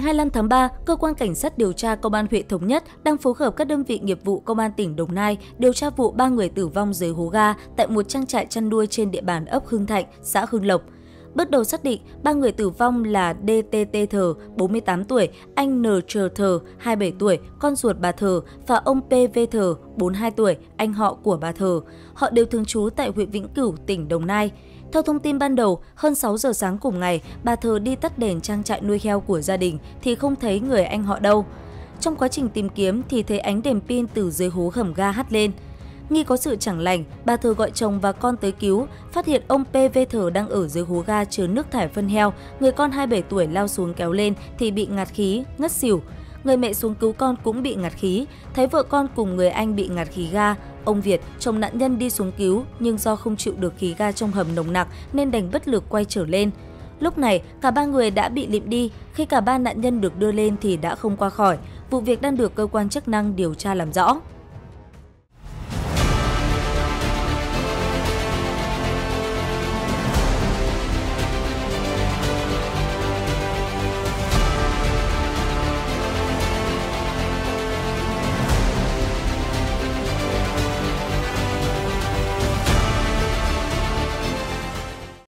Ngày 25 tháng 3, Cơ quan Cảnh sát điều tra Công an huyện Thống Nhất đang phối hợp các đơn vị nghiệp vụ Công an tỉnh Đồng Nai điều tra vụ 3 người tử vong dưới hố ga tại một trang trại chăn nuôi trên địa bàn ấp Hưng Thạnh, xã Hưng Lộc. Bước đầu xác định 3 người tử vong là DTT Thờ, 48 tuổi, anh NTR Thờ, 27 tuổi, con ruột bà Thờ và ông PV Thờ, 42 tuổi, anh họ của bà Thờ. Họ đều thường trú tại huyện Vĩnh Cửu, tỉnh Đồng Nai. Theo thông tin ban đầu, hơn 6 giờ sáng cùng ngày, bà Thờ đi tắt đèn trang trại nuôi heo của gia đình thì không thấy người anh họ đâu. Trong quá trình tìm kiếm thì thấy ánh đèn pin từ dưới hố hầm ga hắt lên. Nghi có sự chẳng lành, bà Thờ gọi chồng và con tới cứu, phát hiện ông PV Thờ đang ở dưới hố ga chứa nước thải phân heo, người con 27 tuổi lao xuống kéo lên thì bị ngạt khí, ngất xỉu. Người mẹ xuống cứu con cũng bị ngạt khí, thấy vợ con cùng người anh bị ngạt khí ga. Ông Việt, chồng nạn nhân đi xuống cứu nhưng do không chịu được khí ga trong hầm nồng nặc nên đành bất lực quay trở lên. Lúc này, cả 3 người đã bị lịm đi, khi cả 3 nạn nhân được đưa lên thì đã không qua khỏi. Vụ việc đang được cơ quan chức năng điều tra làm rõ.